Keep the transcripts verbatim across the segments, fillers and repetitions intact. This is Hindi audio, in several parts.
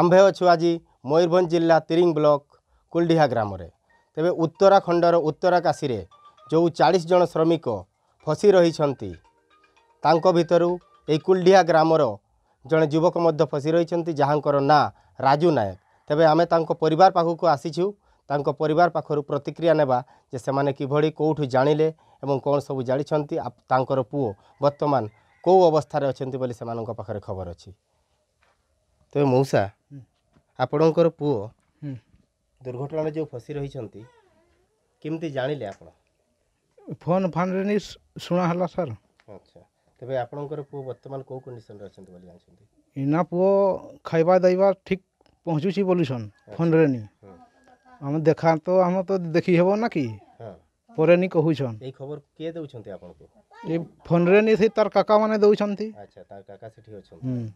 आंबे अच्छु आज मयूरभंज जिला तिरिंग ब्लॉक कुलडीहा ग्राम रे तेबे उत्तराखंडर उत्तराकाशी रे जो चालीस जन श्रमिक फसी रही तांको भितरु ए कुलडीहा ग्रामर जड़े युवक मध्य फसी रही जहाँकर ना राजू नायक। तेबे आमे तांको परिवार पाखक आसीचु तांको परिवार पाखरु प्रतिक्रिया नेबा जे सेमाने किभली कोठु जानिले एवं कौन सब जानी तांकर पुओ वर्तमान कौ अवस्था अच्छे बोली सेमानंक पाखरे खबर अच्छी। तेबे मौसा आपणकर पुओ दुर्घटना जो फसी रही केमती जानिले आपण फोन फान रे नि सुना हला सर। अच्छा तबे आपनकर पु वर्तमान को कंडीशन रे अछन बोली जानछन इना पु खाइबा दैबा ठीक पहुचुची बोलुसन फोन रे नि हम देखा तो हम तो देखि हेबो ना की हां परे नि कहउछन ए खबर के देउछनते आपन को ए फोन रे नि से तार काका माने देउछनती। अच्छा तार काका सेठी अछन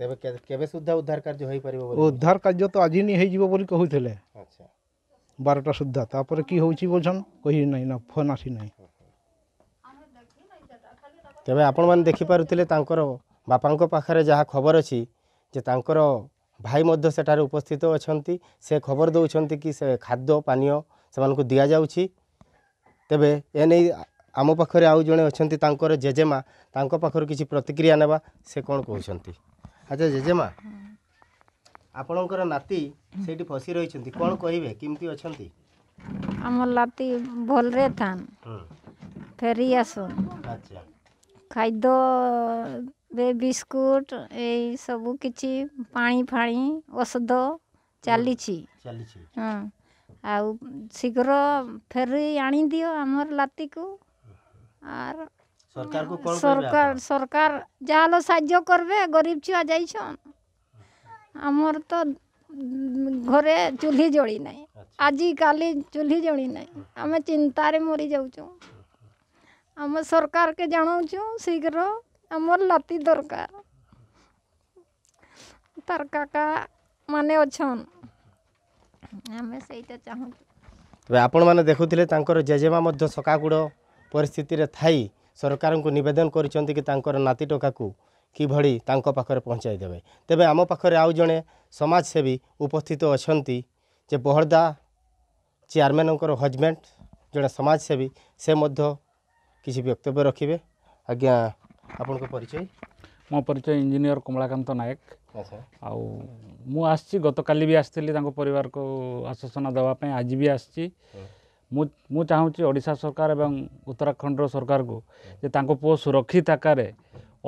तबे केबे सुद्धा उद्धार कार्य होई परिबो बोली उद्धार कार्य तो आजि नि हेइ जिवो बोली कहउथले। अच्छा बारटा सुधा तापर की होची बोलछन कहि नै ना फोन आसी नै। तबे आपण मन देखि पारुथिले तांकर बापांक पाखरे जहा खबर अछि जे तांकर भाई मध्य सेठार उपस्थित अछंती से खबर दउछंती कि से खाद्य पानियो सेमान को दिया जाउछि। तबे एनै आमो पाखरे आउ जने अछंती तांकर जेजेमा तांक पाखर किछि प्रतिक्रिया नेबा से कोन कहउछंती। अच्छा जेजेमा आपणकर नाती सेठी फसी रही छंती कोन कहिबे किमती अछंती हमर नाती भोल रे थान फेरी आसुन। अच्छा खाइदो बे बिस्कुट ए सब किछि पानी फाणी औषध चली छी चली छी हां आ शीघ्र फेरी आनी दियो हमर नाती को आर सरकार को कोन सरकार सरकार जालो सहाय्य करबे गरीब छुआ जाई छन आमर तो घरे चूल्ही जड़ी ना आज कल चूल्ही जड़ी ना आम चिंतार मरी जाऊँ आम सरकार के जानाऊँ शीघ्र आमर लाती दरकार तार काका माने अच्छन आम से चाहूँ। आपण मैंने देखुले जेजेमा सकागुड़ परिस्थिति रे थाई सरकार को निवेदन कर नाती टका को कि भड़ी तांको पाखरे पहुँचाई देवे। तेबे आमो पाखरे आउ जने समाजसेवी उपस्थित अछंती जे बहरदा चेयरमैनकर हजबैंड जड़े समाजसेवी से मध्य किसी वक्तव्य रखिबे। आज्ञा आपन को परिचय मो परिचय इंजीनियर कमलाकांत नायक। अच्छा आउ मु आसी गत काली भी आसथिली तांको परिवार को आश्वासन देवा पे आज भी आसी मु मु चाहूची ओडिसा सरकार एवं उत्तराखंड सरकार को जे तांको पो सुरक्षित आकारे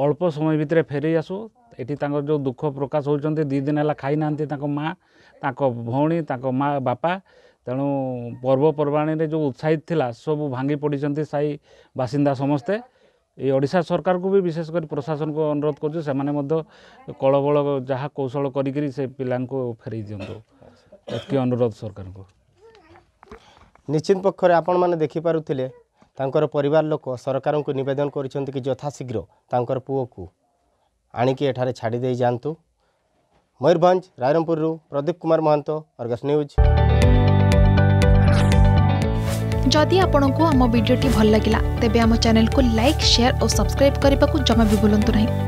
अल्प समय भितर फेरी आसू एटी तांको जो दुख प्रकाश होउछन्ते दी दिन हला खाई नांती तांको माँ तांको भौणी तांको माँ बापा तेणु पर्वपर्वाणी रे जो उत्साहित थिला सब भांगी पड़ीछन्ते साई बासिंदा समस्ते ए ओडिशा सरकार को भी विशेष कर प्रशासन को अनुरोध करछु से माने मध्य कलबल जहाँ कौशल करिकरी से पिलान को फेरी दियंतो एतकी अनुरोध सरकार को। निश्चित पक्षरे आपण माने देखि पारुथिले तांकर परिवार लोक सरकार को निवेदन करिसंत कि यथाशीघ्र तांकर पुओ को आणिकी एठारे छाड़ी देई जानतु। मयूरभंज रायरामपुर रु प्रदीप कुमार महंतो अर्गस न्यूज। जदि आपण को हम वीडियो टी भल लागिला तेबे हम चैनल को लाइक शेयर और सब्सक्राइब करने को जमा भी भूलंतु नहीं।